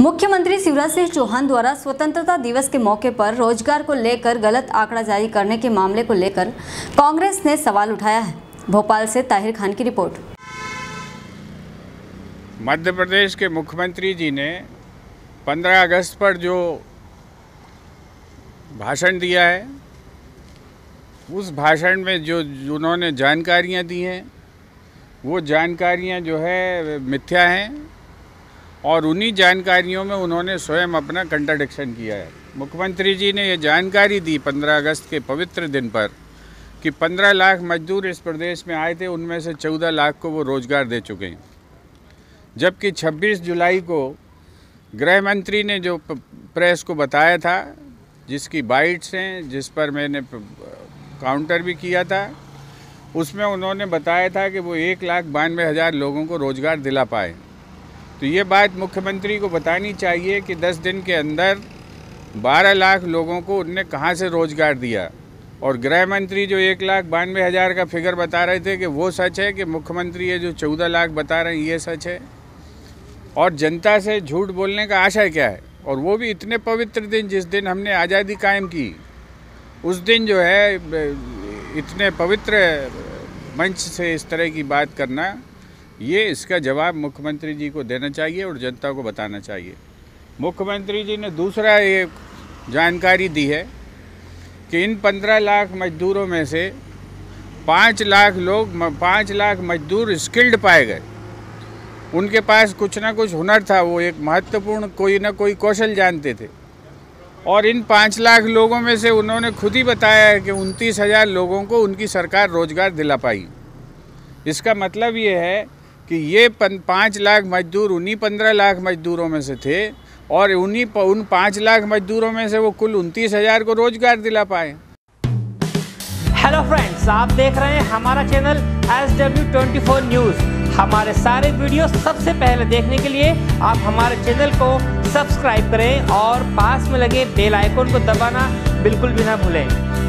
मुख्यमंत्री शिवराज सिंह चौहान द्वारा स्वतंत्रता दिवस के मौके पर रोजगार को लेकर गलत आंकड़ा जारी करने के मामले को लेकर कांग्रेस ने सवाल उठाया है। भोपाल से ताहिर खान की रिपोर्ट। मध्य प्रदेश के मुख्यमंत्री जी ने 15 अगस्त पर जो भाषण दिया है, उस भाषण में जो उन्होंने जानकारियां दी हैं, वो जानकारियां जो है मिथ्या हैं और उन्हीं जानकारियों में उन्होंने स्वयं अपना कंट्राडिक्शन किया है। मुख्यमंत्री जी ने ये जानकारी दी 15 अगस्त के पवित्र दिन पर कि 15 लाख मजदूर इस प्रदेश में आए थे, उनमें से 14 लाख को वो रोज़गार दे चुके हैं, जबकि 26 जुलाई को गृह मंत्री ने जो प्रेस को बताया था, जिसकी बाइट्स हैं, जिस पर मैंने काउंटर भी किया था, उसमें उन्होंने बताया था कि वो 1,92,000 लोगों को रोज़गार दिला पाए। तो ये बात मुख्यमंत्री को बतानी चाहिए कि 10 दिन के अंदर 12 लाख लोगों को उनने कहाँ से रोज़गार दिया। और गृह मंत्री जो 1,92,000 का फिगर बता रहे थे कि वो सच है, कि मुख्यमंत्री ये जो 14 लाख बता रहे हैं ये सच है, और जनता से झूठ बोलने का आशय क्या है। और वो भी इतने पवित्र दिन, जिस दिन हमने आज़ादी कायम की, उस दिन जो है इतने पवित्र मंच से इस तरह की बात करना, ये इसका जवाब मुख्यमंत्री जी को देना चाहिए और जनता को बताना चाहिए। मुख्यमंत्री जी ने दूसरा ये जानकारी दी है कि इन 15 लाख मजदूरों में से 5 लाख मजदूर स्किल्ड पाए गए, उनके पास कुछ ना कुछ हुनर था, वो एक महत्वपूर्ण कोई ना कोई कौशल जानते थे। और इन 5 लाख लोगों में से उन्होंने खुद ही बताया है कि 29,000 लोगों को उनकी सरकार रोज़गार दिला पाई। इसका मतलब ये है कि ये 5 लाख मजदूर उन्हीं 15 लाख मजदूरों में से थे, और उन 5 लाख मजदूरों में से वो कुल 29,000 को रोज़गार दिला पाए। हेलो फ्रेंड्स, आप देख रहे हैं हमारा चैनल SW24 न्यूज़। हमारे सारे वीडियो सबसे पहले देखने के लिए आप हमारे चैनल को सब्सक्राइब करें और पास में लगे बेल आइकन को दबाना बिल्कुल भी ना भूलें।